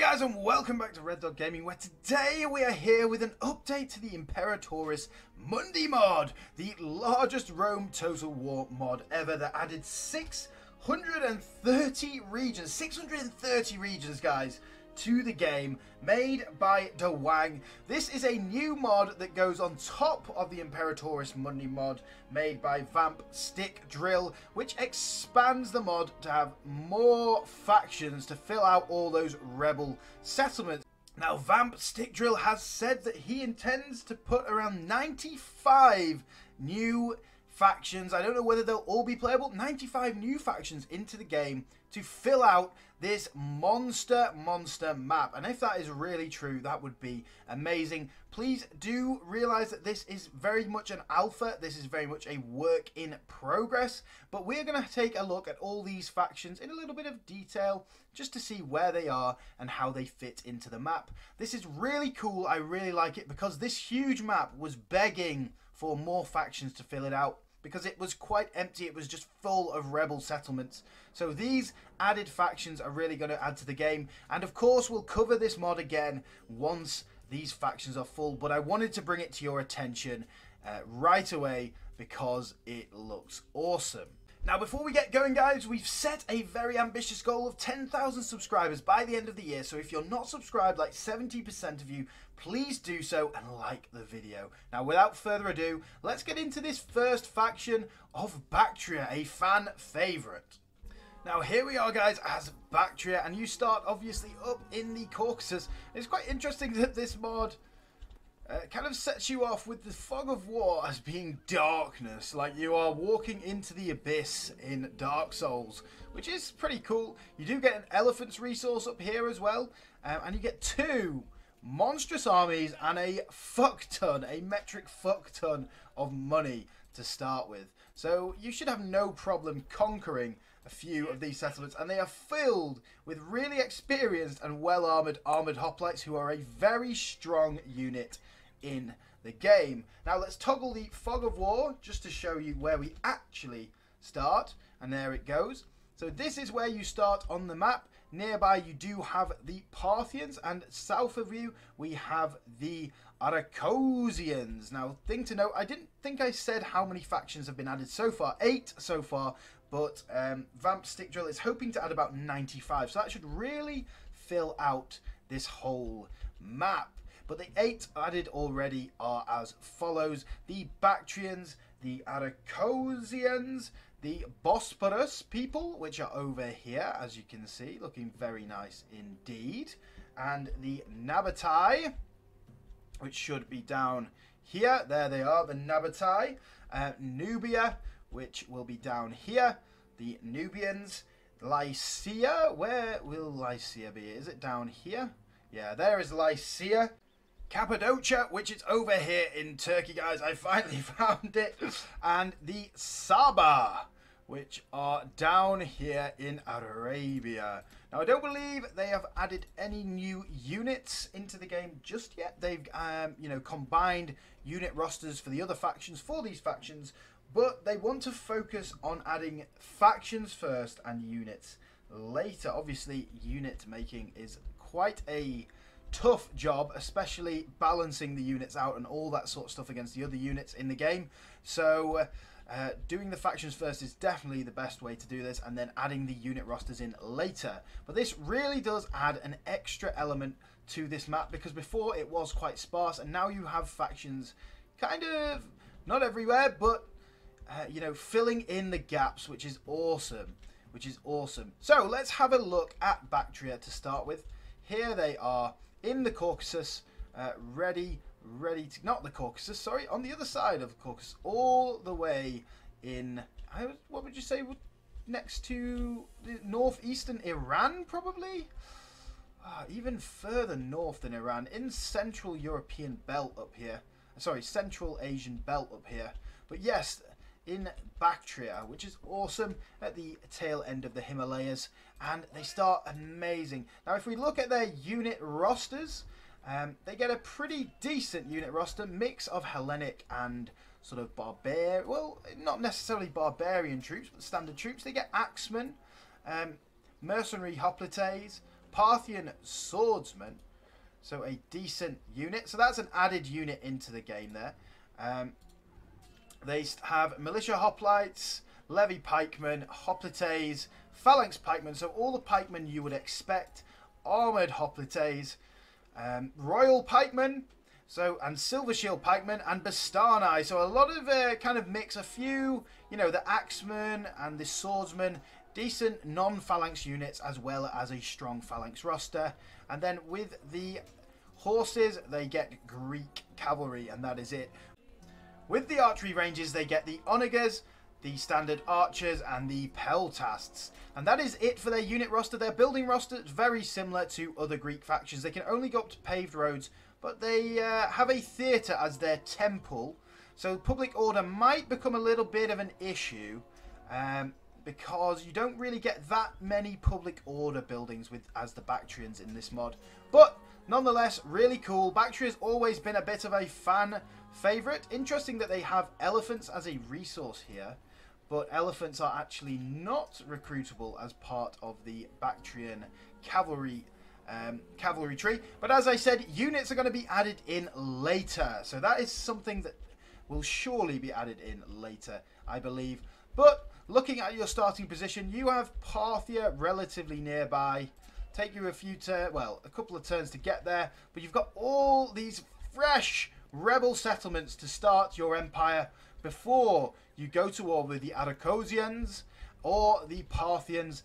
guys, and welcome back to Red Dog Gaming, where today we are here with an update to the Imperatoris Mundi mod, the largest Rome Total War mod ever that added 630 regions, guys, to the game, made by DeWang. This is a new mod that goes on top of the Imperatoris Mundi mod made by Vamp Stick Drill, which expands the mod to have more factions to fill out all those rebel settlements. Now, Vamp Stick Drill has said that he intends to put around 95 new factions. I don't know whether they'll all be playable. 95 new factions into the game to fill out this monster map, and if that is really true, that would be amazing. Please do realize that this is very much an alpha. This is very much a work in progress, but we're going to take a look at all these factions in a little bit of detail just to see where they are and how they fit into the map. This is really cool. I really like it because this huge map was begging for more factions to fill it out, because it was quite empty. It was just full of rebel settlements. So these added factions are really going to add to the game. And of course, we'll cover this mod again once these factions are full. But I wanted to bring it to your attention right away because it looks awesome. Now, before we get going, guys, we've set a very ambitious goal of 10,000 subscribers by the end of the year. So if you're not subscribed, like 70% of you, please do so and like the video. Now, without further ado, let's get into this first faction of Bactria, a fan favorite. Now, here we are, guys, as Bactria, and you start obviously up in the Caucasus. It's quite interesting that this mod kind of sets you off with the fog of war as being darkness, like you are walking into the abyss in Dark Souls, which is pretty cool. You do get an elephant's resource up here as well, and you get two monstrous armies and a fuck ton, a metric fuck ton of money to start with. So you should have no problem conquering a few of these settlements, and they are filled with really experienced and well-armoured hoplites who are a very strong unit in the game. Now let's toggle the fog of war just to show you where we actually start, and there it goes. So this is where you start on the map. Nearby you do have the Parthians, and south of you we have the Arachosians. Now, thing to note, I didn't think I said how many factions have been added so far. 8 so far, but Vamp Stick Drill is hoping to add about 95, so that should really fill out this whole map. But the 8 added already are as follows: the Bactrians, the Arachosians, the Bosporus people, which are over here, as you can see, looking very nice indeed, and the Nabatae, which should be down here. There they are, the Nabatae. Nubia, which will be down here, the Nubians. Lycia, where will Lycia be? Is it down here? Yeah, there is Lycia. Cappadocia, which is over here in Turkey, guys. I finally found it. And the Saba, which are down here in Arabia. Now, I don't believe they have added any new units into the game just yet. They've, you know, combined unit rosters for the other factions, for these factions, but they want to focus on adding factions first and units later. Obviously, unit making is quite a tough job, especially balancing the units out and all that sort of stuff against the other units in the game. So doing the factions first is definitely the best way to do this, and then adding the unit rosters in later. But this really does add an extra element to this map, because before it was quite sparse, and now you have factions kind of not everywhere, but you know, filling in the gaps, which is awesome, which is awesome. So let's have a look at Bactria to start with. Here they are in the Caucasus, ready to, not the Caucasus, sorry, on the other side of the Caucasus, all the way in, what would you say, next to the northeastern Iran, probably? Even further north than Iran, in central European belt up here, sorry, central Asian belt up here. But yes, in Bactria, which is awesome, at the tail end of the Himalayas, and they start amazing. Now, if we look at their unit rosters, they get a pretty decent unit roster, mix of Hellenic and sort of barbarian, well, not necessarily barbarian troops, but standard troops. They get axemen, mercenary hoplites, Parthian swordsman. So a decent unit. So that's an added unit into the game there. They have militia hoplites, levy pikemen, hoplites, phalanx pikemen. So all the pikemen you would expect. Armoured hoplites, royal pikemen, and silver shield pikemen, and Bastarnae. So a lot of kind of mix. A few, you know, the axemen and the swordsmen. Decent non-phalanx units as well as a strong phalanx roster. And then with the horses, they get Greek cavalry, and that is it. With the archery ranges, they get the onagers, the standard archers, and the peltasts. And that is it for their unit roster. Their building roster is very similar to other Greek factions. They can only go up to paved roads, but they have a theatre as their temple. So public order might become a little bit of an issue, because you don't really get that many public order buildings with as the Bactrians in this mod. But nonetheless, really cool. Bactria's always been a bit of a fan favourite. Interesting that they have elephants as a resource here, but elephants are actually not recruitable as part of the Bactrian cavalry tree. But as I said, units are going to be added in later. So that is something that will surely be added in later, I believe. But looking at your starting position, you have Parthia relatively nearby. Take you a couple of turns to get there. But you've got all these fresh rebel settlements to start your empire before you go to war with the Arachosians or the Parthians,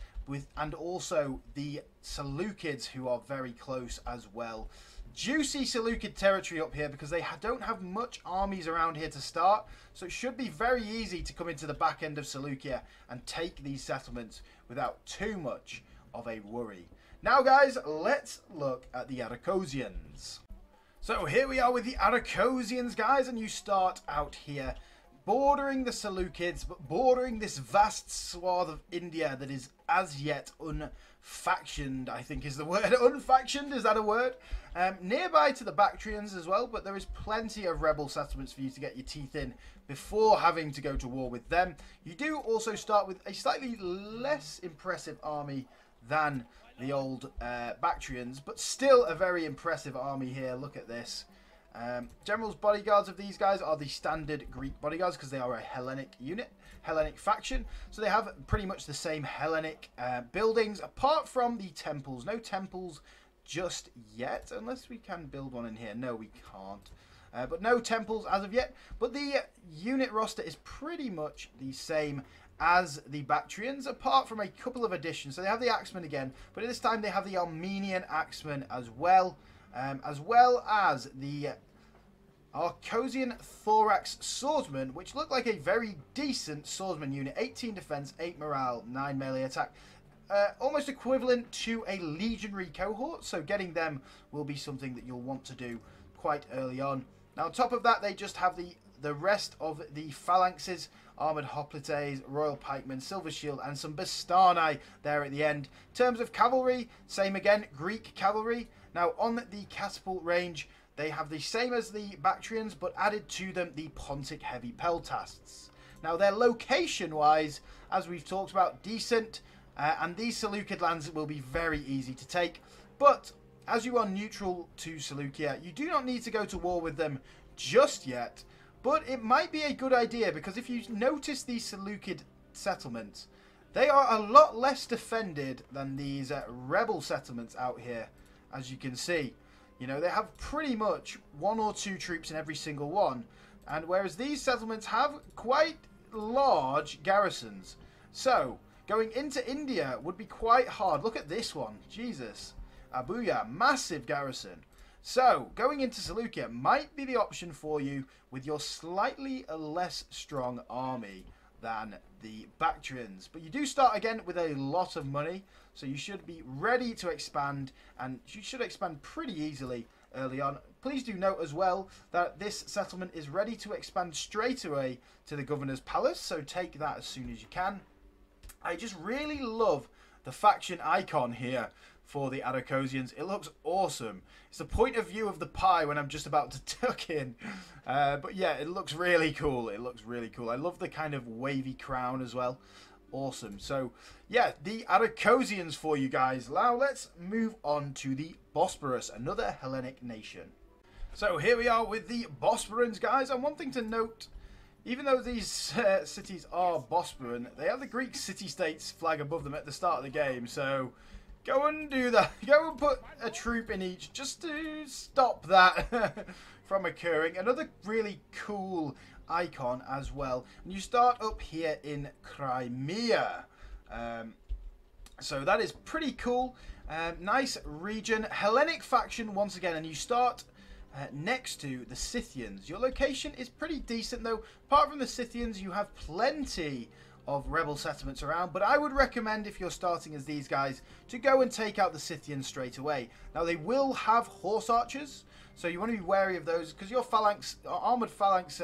and also the Seleucids, who are very close as well. Juicy Seleucid territory up here, because they don't have much armies around here to start. So it should be very easy to come into the back end of Seleucia and take these settlements without too much of a worry. Now guys, let's look at the Arachosians. So here we are with the Arachosians, guys, and you start out here bordering the Seleucids, but bordering this vast swath of India that is as yet unfactioned, I think is the word. Unfactioned, is that a word? Nearby to the Bactrians as well, but there is plenty of rebel settlements for you to get your teeth in before having to go to war with them. You do also start with a slightly less impressive army than the old Bactrians, but still a very impressive army here. Look at this. Generals, bodyguards of these guys are the standard Greek bodyguards, because they are a Hellenic unit, Hellenic faction. So they have pretty much the same Hellenic buildings, apart from the temples. No temples just yet, unless we can build one in here. No, we can't. But no temples as of yet. But the unit roster is pretty much the same as the Bactrians, apart from a couple of additions. So they have the axemen again, but at this time they have the Armenian axemen as well as the Arcosian Thorax Swordsman, which look like a very decent swordsman unit. 18 defense, 8 morale, 9 melee attack. Almost equivalent to a legionary cohort, so getting them will be something that you'll want to do quite early on. Now on top of that, they just have the rest of the phalanxes, armoured hoplites, royal pikemen, silver shield, and some Bastarnae there at the end. In terms of cavalry, same again, Greek cavalry. Now on the catapult range, they have the same as the Bactrians, but added to them the Pontic Heavy Peltasts. Now their location-wise, as we've talked about, decent, and these Seleucid lands will be very easy to take. But as you are neutral to Seleucia, you do not need to go to war with them just yet. But it might be a good idea, because if you notice these Seleucid settlements, they are a lot less defended than these rebel settlements out here, as you can see. You know, they have pretty much one or two troops in every single one. And whereas these settlements have quite large garrisons. So, going into India would be quite hard. Look at this one. Jesus. Abuja, massive garrison. So, going into Seleucia might be the option for you with your slightly less strong army than the Bactrians. But you do start again with a lot of money, so you should be ready to expand, and you should expand pretty easily early on. Please do note as well that this settlement is ready to expand straight away to the governor's palace, so take that as soon as you can. I just really love the faction icon here for the Arachosians. It looks awesome. It's the point of view of the pie when I'm just about to tuck in. But yeah, it looks really cool. It looks really cool. I love the kind of wavy crown as well. Awesome. So, yeah, the Arachosians for you guys. Now, let's move on to the Bosporus, another Hellenic nation. So, here we are with the Bosporans, guys. And one thing to note, even though these cities are Bosporan, they have the Greek city-states flag above them at the start of the game. So, go and do that. Go and put a troop in each just to stop that from occurring. Another really cool icon as well, and you start up here in Crimea, so that is pretty cool. Nice region, Hellenic faction once again, and you start next to the Scythians. Your location is pretty decent though. Apart from the Scythians, you have plenty of rebel settlements around, but I would recommend, if you're starting as these guys, to go and take out the Scythians straight away. Now, they will have horse archers, so you want to be wary of those, because your phalanx, armoured phalanx,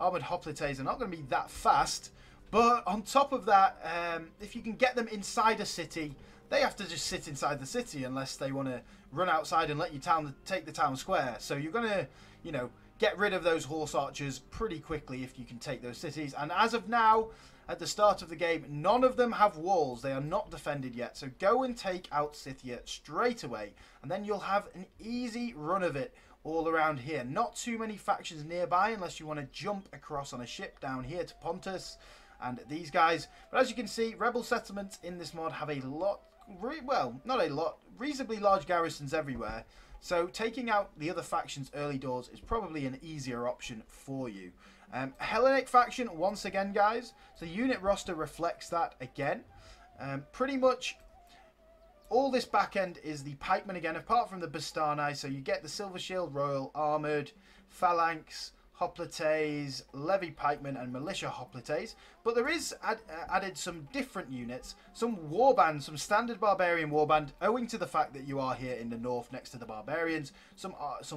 armoured hoplites are not going to be that fast. But on top of that, if you can get them inside a city, they have to just sit inside the city unless they want to run outside and let you take the town square. So you're going to, you know, get rid of those horse archers pretty quickly if you can take those cities. And as of now, at the start of the game, none of them have walls. They are not defended yet. So go and take out Scythia straight away, and then you'll have an easy run of it all around here. Not too many factions nearby unless you want to jump across on a ship down here to Pontus and these guys. But as you can see, rebel settlements in this mod have a lot, well, not a lot, reasonably large garrisons everywhere. So taking out the other factions early doors is probably an easier option for you. Hellenic faction once again, guys, so unit roster reflects that again. Pretty much all this back end is the pikemen again, apart from the Bastarnae. So you get the silver shield, royal armored, phalanx, hoplites, levy pikemen, and militia hoplites. But there is added some different units, some warbands, some standard barbarian warband, owing to the fact that you are here in the north next to the barbarians. Some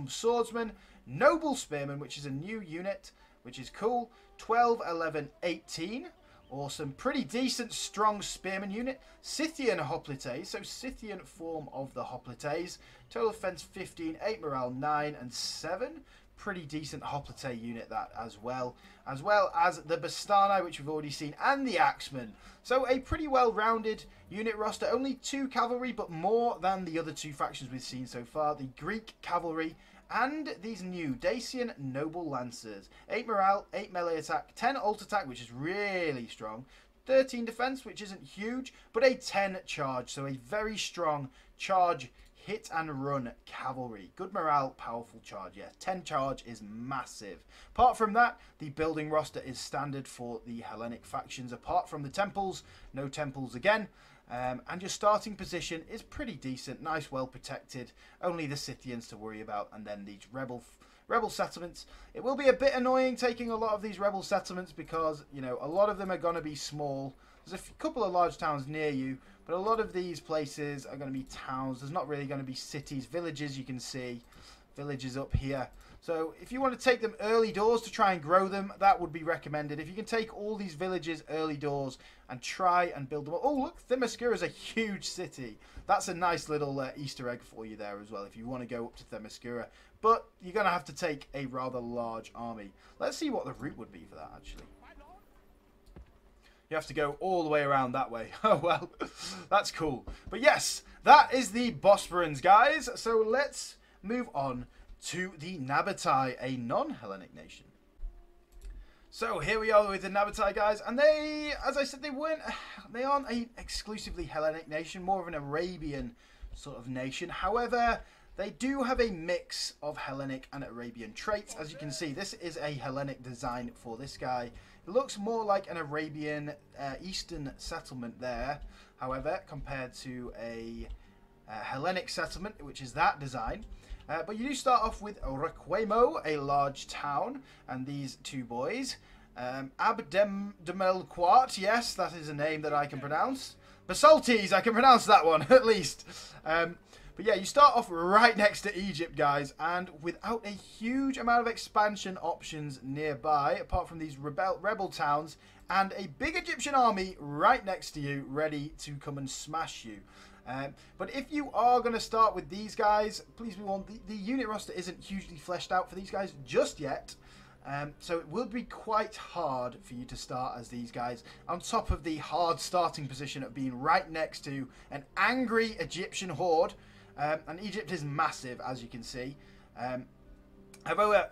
swordsmen, noble spearmen, which is a new unit, which is cool. 12, 11, 18. Awesome. Pretty decent, strong spearman unit. Scythian hoplites. So Scythian form of the hoplites. Total offense 15, 8 morale 9, and 7. Pretty decent hoplite unit that as well. As well as the Bastarnae, which we've already seen, and the Axemen. So a pretty well-rounded unit roster. Only 2 cavalry, but more than the other 2 factions we've seen so far. The Greek cavalry and these new Dacian Noble Lancers. 8 morale, 8 melee attack, 10 ult attack, which is really strong. 13 defense, which isn't huge, but a 10 charge. So a very strong charge, hit and run cavalry. Good morale, powerful charge. Yeah, 10 charge is massive. Apart from that, the building roster is standard for the Hellenic factions. Apart from the temples, no temples again. And your starting position is pretty decent, nice, well protected. Only the Scythians to worry about, and then these rebel settlements. It will be a bit annoying taking a lot of these rebel settlements because, you know, a lot of them are going to be small. There's a couple of large towns near you, but a lot of these places are going to be towns. There's not really going to be cities, villages. You can see villages up here. So if you want to take them early doors to try and grow them, that would be recommended. If you can take all these villages early doors and try and build them up. Oh, look, Themiscura is a huge city. That's a nice little Easter egg for you there as well, if you want to go up to Themiscura. But you're going to have to take a rather large army. Let's see what the route would be for that, actually. You have to go all the way around that way. Oh, well, that's cool. But yes, that is the Bosporans, guys. So let's move on to the Nabatae, a non-Hellenic nation. So here we are with the Nabatae, guys, and they, as I said, they aren't an exclusively Hellenic nation, more of an Arabian sort of nation. However, they do have a mix of Hellenic and Arabian traits. As you can see, this is a Hellenic design for this guy. It looks more like an Arabian eastern settlement there, however, compared to a Hellenic settlement, which is that design. But you do start off with Requemo, a large town, and these two boys. Abdem-demelquart, yes, that is a name that I can pronounce. Basaltes, I can pronounce that one, at least. But yeah, you start off right next to Egypt, guys, and without a huge amount of expansion options nearby, apart from these rebel towns, and a big Egyptian army right next to you, ready to come and smash you. But if you are going to start with these guys, please be warned, the unit roster isn't hugely fleshed out for these guys just yet. So it will be quite hard for you to start as these guys, on top of the hard starting position of being right next to an angry Egyptian horde. And Egypt is massive, as you can see. However,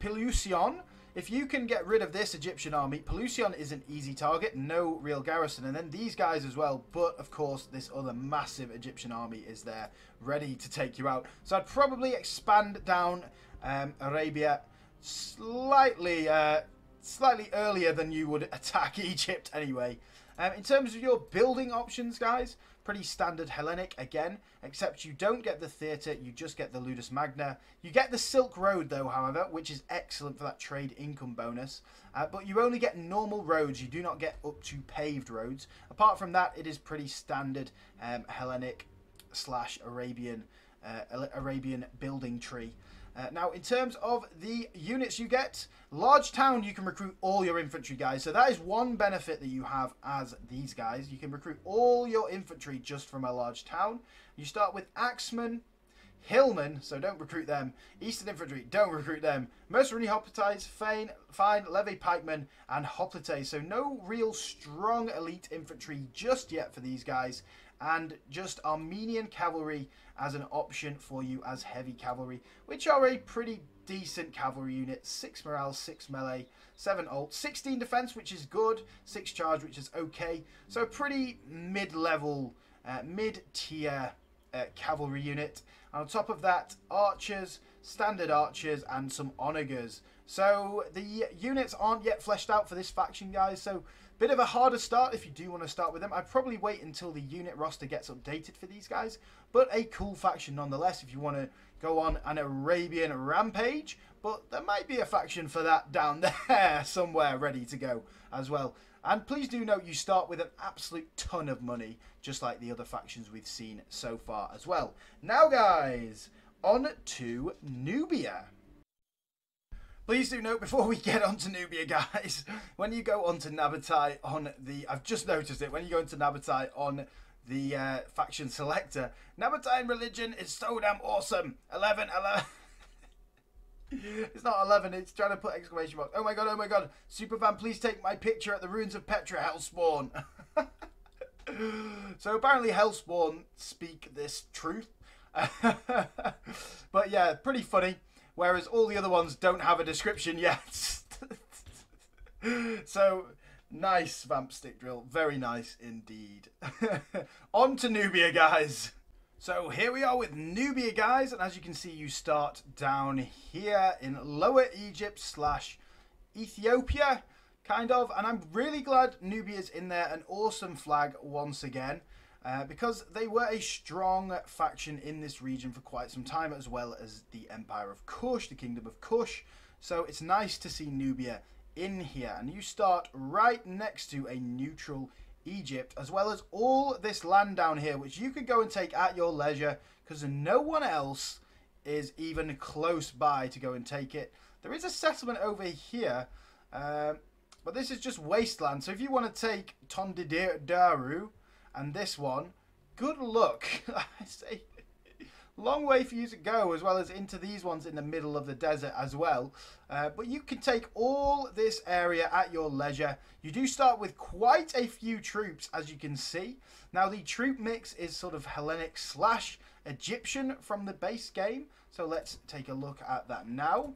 Pelusium, if you can get rid of this Egyptian army, Pelusium is an easy target, no real garrison. And then these guys as well, but of course this other massive Egyptian army is there, ready to take you out. So I'd probably expand down Arabia slightly earlier than you would attack Egypt anyway. In terms of your building options, guys, pretty standard Hellenic again, except you don't get the theatre, you just get the Ludus Magna. You get the Silk Road though, however, which is excellent for that trade income bonus, but you only get normal roads, you do not get up to paved roads. Apart from that, it is pretty standard Hellenic slash Arabian, building tree. Now, in terms of the units you get, large town, you can recruit all your infantry guys. So that is one benefit that you have as these guys. You can recruit all your infantry just from a large town. You start with axemen, hillmen, so don't recruit them. Eastern infantry, don't recruit them. Mercenary hoplites, fine, levy pikemen, and hoplites. So no real strong elite infantry just yet for these guys. And just Armenian cavalry as an option for you as heavy cavalry, which are a pretty decent cavalry unit. 6 morale, 6 melee, 7 ult, 16 defense, which is good, 6 charge, which is okay. So a pretty mid-level, mid-tier cavalry unit. And on top of that, archers, standard archers, and some onagers. So the units aren't yet fleshed out for this faction, guys, so bit of a harder start if you do want to start with them. I'd probably wait until the unit roster gets updated for these guys, but a cool faction nonetheless if you want to go on an Arabian rampage. But there might be a faction for that down there somewhere ready to go as well. And please do note you start with an absolute ton of money, just like the other factions we've seen so far as well. Now guys, on to Nubia. Please do note, before we get onto Nubia, guys, when you go onto Nabatae on the... I've just noticed it. When you go into Nabatae on the faction selector, Nabataean religion is so damn awesome. 11. It's not 11. It's trying to put exclamation mark. Oh my god. Superfan, please take my picture at the ruins of Petra, Hellspawn. So apparently Hellspawn speak this truth. But yeah, pretty funny. Whereas all the other ones don't have a description yet. So, nice, Vamp Stick Drill. Very nice indeed. On to Nubia, guys. So, here we are with Nubia, guys. And as you can see, you start down here in Lower Egypt slash Ethiopia, kind of. And I'm really glad Nubia's in there. An awesome flag once again. Because they were a strong faction in this region for quite some time, as well as the Empire of Kush, the Kingdom of Kush. So it's nice to see Nubia in here. And you start right next to a neutral Egypt, as well as all this land down here, which you can go and take at your leisure, because no one else is even close by to go and take it. There is a settlement over here, but this is just wasteland. So if you want to take Tondidaru... and this one, good luck. I say, long way for you to go, as well as into these ones in the middle of the desert as well. But you can take all this area at your leisure. You do start with quite a few troops, as you can see. Now, the troop mix is sort of Hellenic slash Egyptian from the base game. So let's take a look at that now.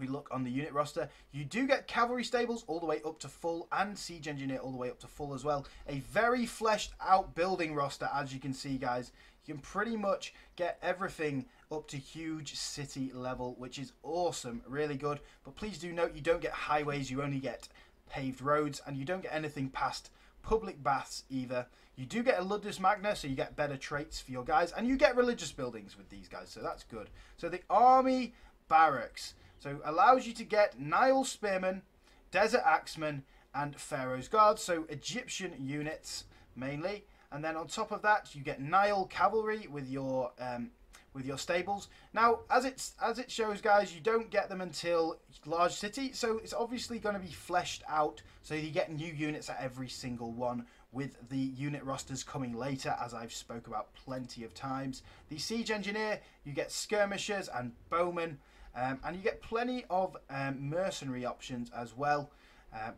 We look on the unit roster. You do get cavalry stables all the way up to full and siege engineer all the way up to full as well. A very fleshed out building roster, as you can see, guys. You can pretty much get everything up to huge city level, which is awesome, really good. But please do note you don't get highways, you only get paved roads, and you don't get anything past public baths either. You do get a Ludus Magna, so you get better traits for your guys, and you get religious buildings with these guys, so that's good. So the army barracks. So allows you to get Nile Spearmen, Desert Axemen, and Pharaoh's Guards. So Egyptian units mainly. And then on top of that, you get Nile Cavalry with your stables. Now, as it shows, guys, you don't get them until large city. So it's obviously going to be fleshed out. So you get new units at every single one, with the unit rosters coming later, as I've spoke about plenty of times. The Siege Engineer, you get Skirmishers and Bowmen. And you get plenty of mercenary options as well.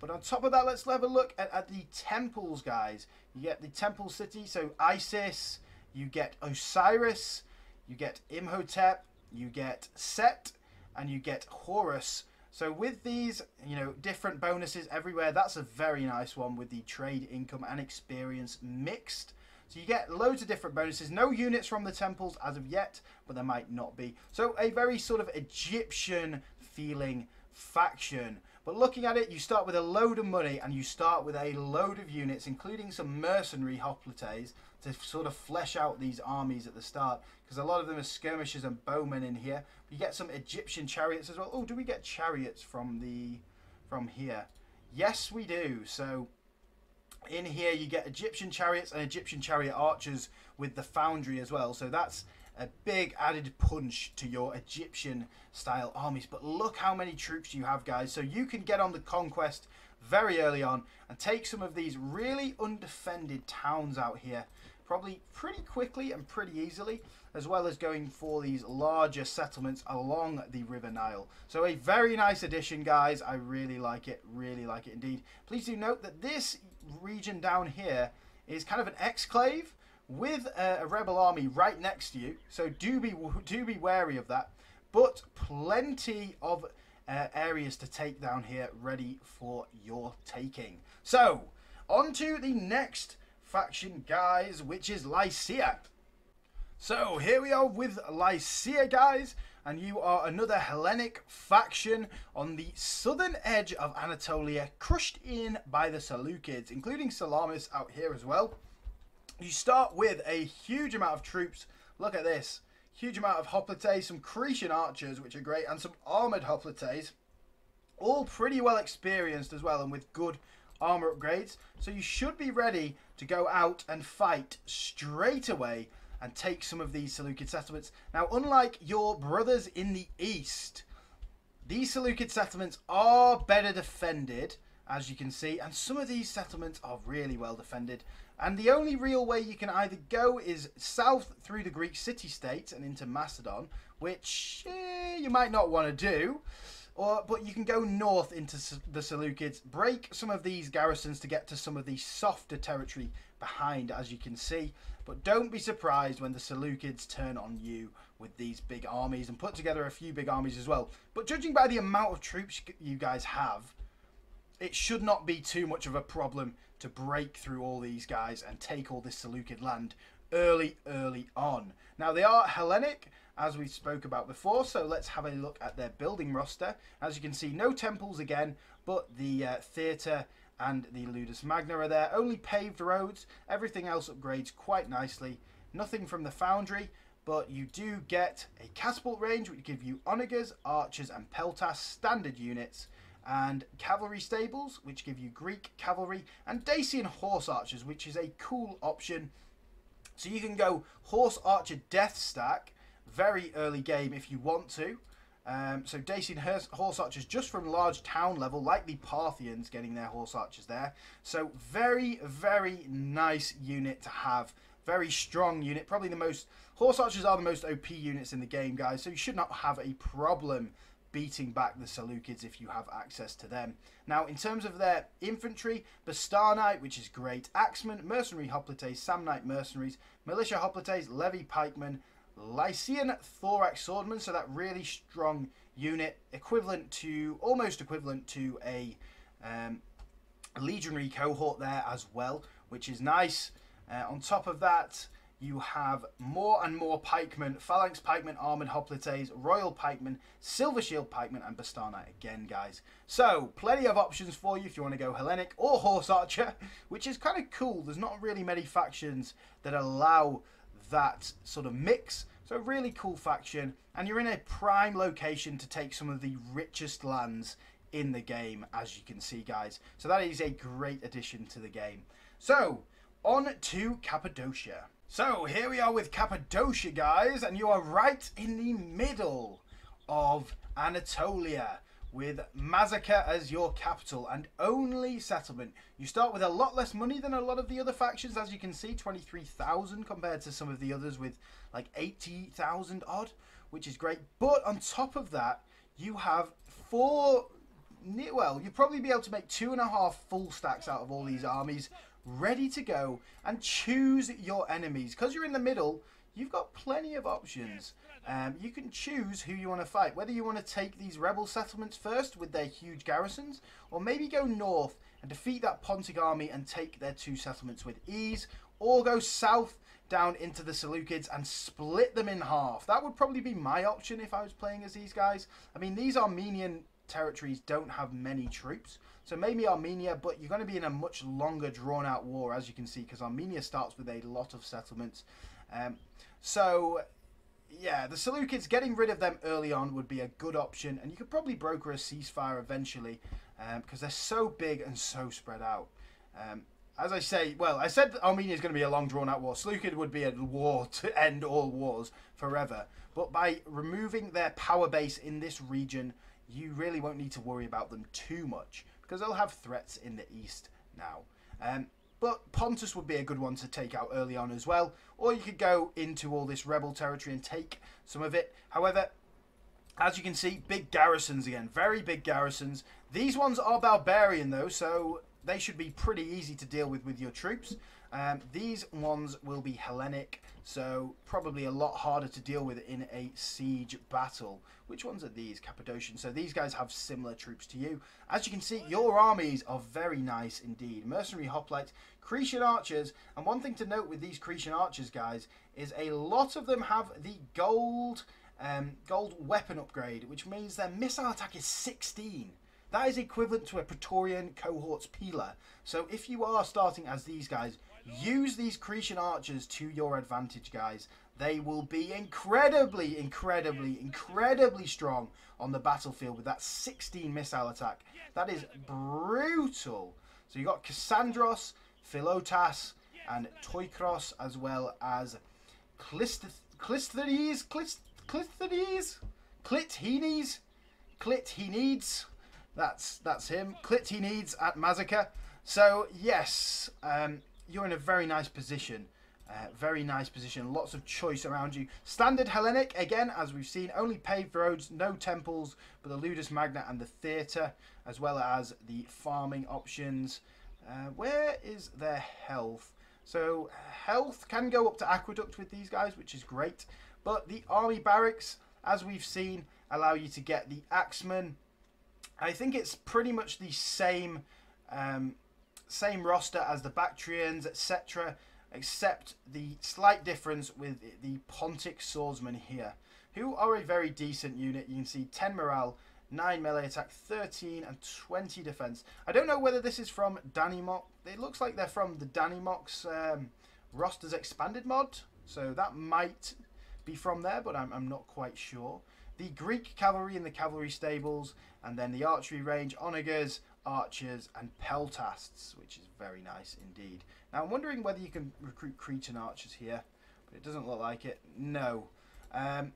But on top of that, let's have a look at the temples, guys. You get the temple city, so Isis, you get Osiris, you get Imhotep, you get Set, and you get Horus. So with these, you know, different bonuses everywhere, that's a very nice one with the trade, income, and experience mixed. So you get loads of different bonuses. No units from the temples as of yet, but there might not be. So a very sort of Egyptian feeling faction. But looking at it, you start with a load of money and you start with a load of units, including some mercenary hoplites, to sort of flesh out these armies at the start, because a lot of them are skirmishers and bowmen in here. You get some Egyptian chariots as well. Oh, do we get chariots from here? Yes, we do. So in here you get Egyptian chariots and Egyptian chariot archers with the foundry as well. So that's a big added punch to your Egyptian style armies. But look how many troops you have, guys. So you can get on the conquest very early on and take some of these really undefended towns out here, probably pretty quickly and pretty easily, as well as going for these larger settlements along the River Nile. So a very nice addition, guys. I really like it indeed. Please do note that this region down here is kind of an exclave with a rebel army right next to you. So do be wary of that. But plenty of areas to take down here ready for your taking. So on to the next faction, guys, which is Lycia. So here we are with Lycia, guys, and you are another Hellenic faction on the southern edge of Anatolia, crushed in by the Seleucids, including Salamis out here as well. You start with a huge amount of troops. Look at this. Huge amount of hoplites, some Cretan archers, which are great, and some armoured hoplites. All pretty well experienced as well and with good armour upgrades. So you should be ready to go out and fight straight away and take some of these Seleucid settlements. Now, unlike your brothers in the east, these Seleucid settlements are better defended, as you can see, and some of these settlements are really well defended. And the only real way you can either go is south through the Greek city-states and into Macedon, which you might not want to do, but you can go north into the Seleucids, break some of these garrisons to get to some of the softer territory behind, as you can see. But don't be surprised when the Seleucids turn on you with these big armies and put together a few big armies as well. But judging by the amount of troops you guys have, it should not be too much of a problem to break through all these guys and take all this Seleucid land early on. Now, they are Hellenic, as we spoke about before, so let's have a look at their building roster. As you can see, no temples again, but the theatre and the Ludus Magna are there. Only paved roads. Everything else upgrades quite nicely. Nothing from the foundry, but you do get a catapult range, which give you onagers, archers, and peltas, standard units, and cavalry stables, which give you Greek cavalry, and Dacian Horse Archers, which is a cool option. So you can go Horse Archer Death Stack very early game if you want to. So Dacian Horse Archers just from large town level, like the Parthians getting their Horse Archers there. So very nice unit to have. Very strong unit. Probably the most... Horse Archers are the most OP units in the game, guys, so you should not have a problem beating back the Seleucids if you have access to them. Now, in terms of their infantry, Bastarnae, which is great, Axemen, Mercenary Hoplites, Samnite Mercenaries, Militia Hoplites, Levy Pikemen, Lycian Thorax Swordsman, so that really strong unit, equivalent to, almost equivalent to a legionary cohort there as well, which is nice. On top of that, you have more and more pikemen, phalanx pikemen, armoured hoplites, royal pikemen, silver shield pikemen, and Bastarnae again, guys. So, plenty of options for you if you want to go Hellenic or Horse Archer, which is kind of cool. There's not really many factions that allow that sort of mix. So, really cool faction. And you're in a prime location to take some of the richest lands in the game, as you can see, guys. So, that is a great addition to the game. So, on to Cappadocia. So here we are with Cappadocia, guys, and you are right in the middle of Anatolia with Mazaka as your capital and only settlement. You start with a lot less money than a lot of the other factions, as you can see, 23,000 compared to some of the others with like 80,000 odd, which is great. But on top of that, you have four... Well, you'll probably be able to make 2.5 full stacks out of all these armies, ready to go, and choose your enemies. Because you're in the middle, you've got plenty of options. You can choose who you want to fight, whether you want to take these rebel settlements first with their huge garrisons, or maybe go north and defeat that Pontic army and take their 2 settlements with ease, or go south down into the Seleucids and split them in half. That would probably be my option if I was playing as these guys. I mean, these Armenian territories don't have many troops, so maybe Armenia, but you're going to be in a much longer drawn out war, as you can see, because Armenia starts with a lot of settlements. So yeah, the Seleucids, getting rid of them early on would be a good option, and you could probably broker a ceasefire eventually, because they're so big and so spread out. As I say, well, I said that Armenia is going to be a long drawn out war. Seleucid would be a war to end all wars forever, but by removing their power base in this region, you really won't need to worry about them too much, because they'll have threats in the east now. But Pontus would be a good one to take out early on as well. Or you could go into all this rebel territory and take some of it. However, as you can see, big garrisons again. Very big garrisons. These ones are barbarian though, so they should be pretty easy to deal with your troops. These ones will be Hellenic, so probably a lot harder to deal with in a siege battle. Which ones are these? Cappadocian. So these guys have similar troops to you. As you can see, your armies are very nice indeed. Mercenary hoplites, Cretan archers, and one thing to note with these Cretan archers, guys, is a lot of them have the gold weapon upgrade, which means their missile attack is 16. That is equivalent to a Praetorian cohort's pillar. So if you are starting as these guys, use these Cretan archers to your advantage, guys. They will be incredibly, incredibly, incredibly strong on the battlefield with that 16 missile attack. That is brutal. So you've got Cassandros, Philotas, and Toikros, as well as Clisthenes. That's him. Clisthenes at Mazaka. So yes, you're in a very nice position. Very nice position. Lots of choice around you. Standard Hellenic again, as we've seen. Only paved roads, no temples, but the Ludus Magna and the theatre, as well as the farming options. Where is their health? So health can go up to aqueduct with these guys, which is great. But the army barracks, as we've seen, allow you to get the axemen. I think it's pretty much the same same roster as the Bactrians, etc., except the slight difference with the Pontic swordsmen here, who are a very decent unit. You can see 10 morale, 9 melee attack, 13 and 20 defense. I don't know whether this is from Danimoc. It looks like they're from the Danimoc's rosters expanded mod, so that might be from there, but I'm not quite sure. The Greek cavalry in the cavalry stables, and then the archery range, onagers, archers, and peltasts, which is very nice indeed. Now, I'm wondering whether you can recruit Cretan archers here, but it doesn't look like it. No. But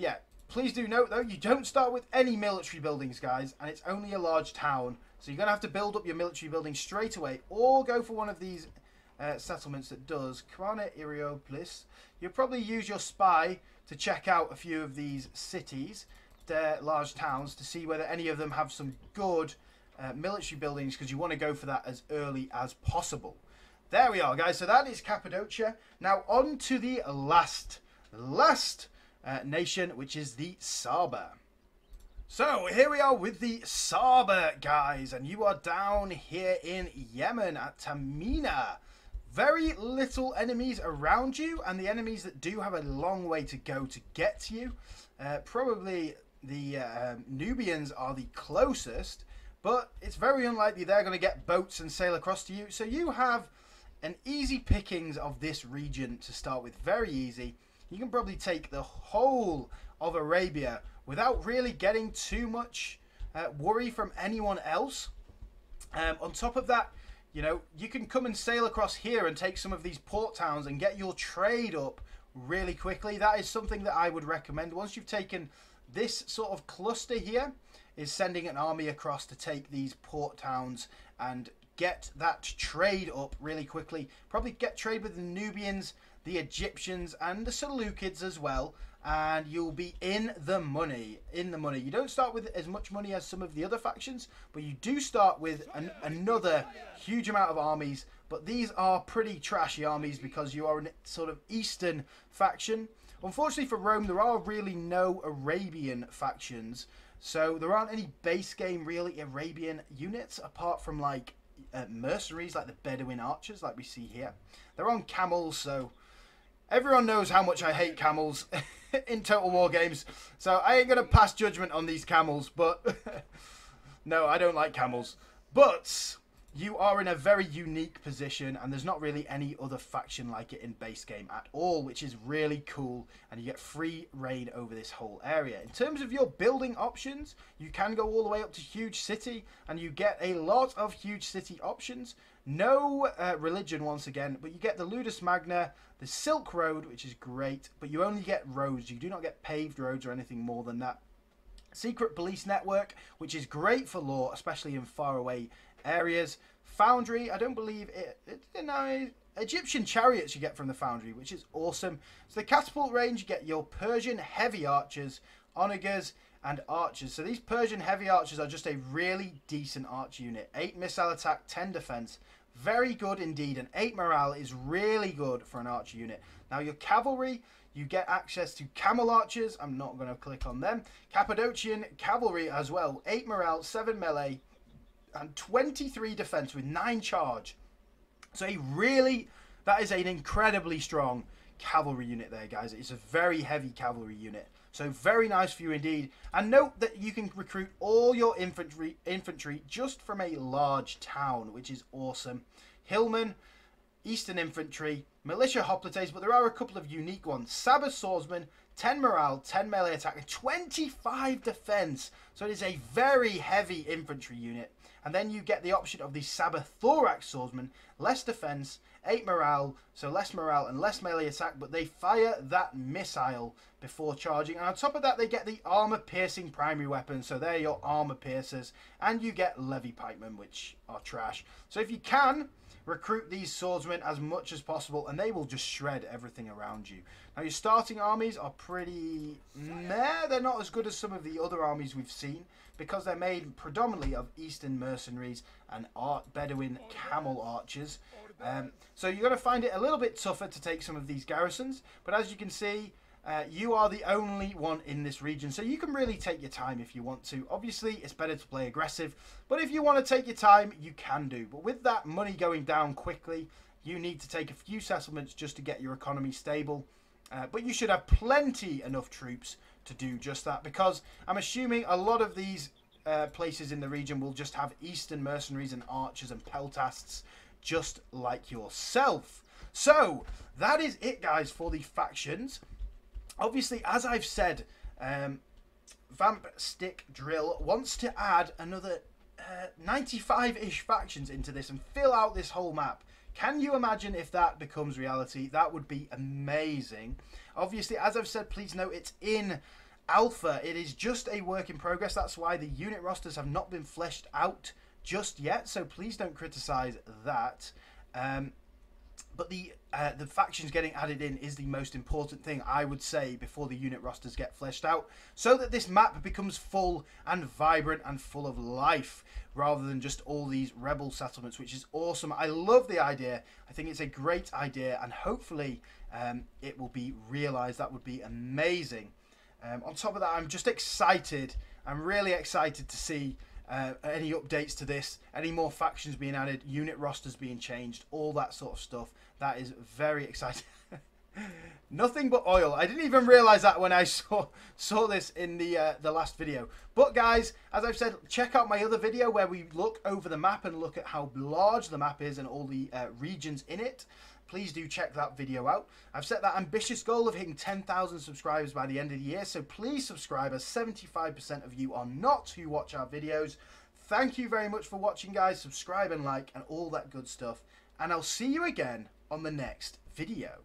yeah, please do note, though, you don't start with any military buildings, guys, and it's only a large town. So you're going to have to build up your military building straight away, or go for one of these settlements that does. Krana Iriopolis. You'll probably use your spy to check out a few of these cities, their large towns, to see whether any of them have some good military buildings, because you want to go for that as early as possible. There we are, guys. So that is Cappadocia. Now on to the last nation, which is the Saba. So here we are with the Saba, guys, and you are down here in Yemen at Tamina. Very little enemies around you, and the enemies that do have a long way to go to get to you. Probably the Nubians are the closest, but it's very unlikely they're going to get boats and sail across to you. So you have an easy pickings of this region to start with. Very easy. You can probably take the whole of Arabia without really getting too much worry from anyone else. On top of that, you know, you can come and sail across here and take some of these port towns and get your trade up really quickly. That is something that I would recommend. Once you've taken this sort of cluster here, is sending an army across to take these port towns and get that trade up really quickly. Probably get trade with the Nubians, the Egyptians, and the Seleucids as well, and you'll be in the money. You don't start with as much money as some of the other factions, but you do start with another huge amount of armies. But these are pretty trashy armies because you are a sort of eastern faction. Unfortunately for Rome, there are really no Arabian factions, so there aren't any base game really Arabian units apart from like mercenaries like the Bedouin archers like we see here. They're on camels, so everyone knows how much I hate camels in Total War games, so I ain't gonna pass judgment on these camels, but no, I don't like camels. But you are in a very unique position, and there's not really any other faction like it in base game at all, which is really cool, and you get free reign over this whole area. In terms of your building options, you can go all the way up to huge city, and you get a lot of huge city options. No religion once again, but you get the Ludus Magna, the Silk Road, which is great, but you only get roads. You do not get paved roads or anything more than that. Secret police network, which is great for lore, especially in faraway areas. Foundry, I don't believe it denies. Egyptian chariots you get from the foundry, which is awesome. So the catapult range, you get your Persian heavy archers, onagers, and archers. So these Persian heavy archers are just a really decent arch unit. 8 missile attack, 10 defense. Very good indeed, and 8 morale is really good for an archer unit. Now your cavalry, you get access to camel archers. I'm not going to click on them. Cappadocian cavalry as well. 8 morale, 7 melee, and 23 defense with 9 charge. So that is an incredibly strong cavalry unit there, guys. It's a very heavy cavalry unit, so very nice for you indeed. And note that you can recruit all your infantry just from a large town, which is awesome. Hillmen, eastern infantry, militia hoplites, but there are a couple of unique ones. Saba swordsman, 10 morale, 10 melee attack, and 25 defense. So it is a very heavy infantry unit. And then you get the option of the Saba Thorax Swordsman. Less defense, 8 morale, so less morale and less melee attack. But they fire that missile before charging. And on top of that, they get the armor-piercing primary weapon. So they're your armor piercers. And you get Levy Pikemen, which are trash. So if you can, recruit these swordsmen as much as possible, and they will just shred everything around you. Now, your starting armies are pretty meh. They're not as good as some of the other armies we've seen, because they're made predominantly of Eastern mercenaries and Bedouin camel archers. So you're going to find it a little bit tougher to take some of these garrisons. But as you can see, you are the only one in this region. So you can really take your time if you want to. Obviously, it's better to play aggressive. But if you want to take your time, you can do. But with that money going down quickly, you need to take a few settlements just to get your economy stable. But you should have plenty enough troops to do just that, because I'm assuming a lot of these places in the region will just have Eastern mercenaries and archers and peltasts just like yourself. So that is it, guys, for the factions. Obviously, as I've said, Vamp Stick Drill wants to add another 95-ish factions into this and fill out this whole map. Can you imagine if that becomes reality? That would be amazing. Obviously, as I've said, please note it's in alpha. It is just a work in progress. That's why the unit rosters have not been fleshed out just yet. So please don't criticize that. But the factions getting added in is the most important thing, I would say, before the unit rosters get fleshed out, so that this map becomes full and vibrant and full of life, rather than just all these rebel settlements, which is awesome. I love the idea. I think it's a great idea, and hopefully it will be realized. That would be amazing. On top of that, I'm just excited. I'm really excited to see any updates to this, any more factions being added, unit rosters being changed, all that sort of stuff. That is very exciting. Nothing but oil. I didn't even realize that when I saw this in the last video. But guys, as I've said, check out my other video where we look over the map and look at how large the map is and all the regions in it. Please do check that video out. I've set that ambitious goal of hitting 10,000 subscribers by the end of the year, so please subscribe, as 75% of you are not who watch our videos. Thank you very much for watching, guys. Subscribe and like and all that good stuff. And I'll see you again on the next video.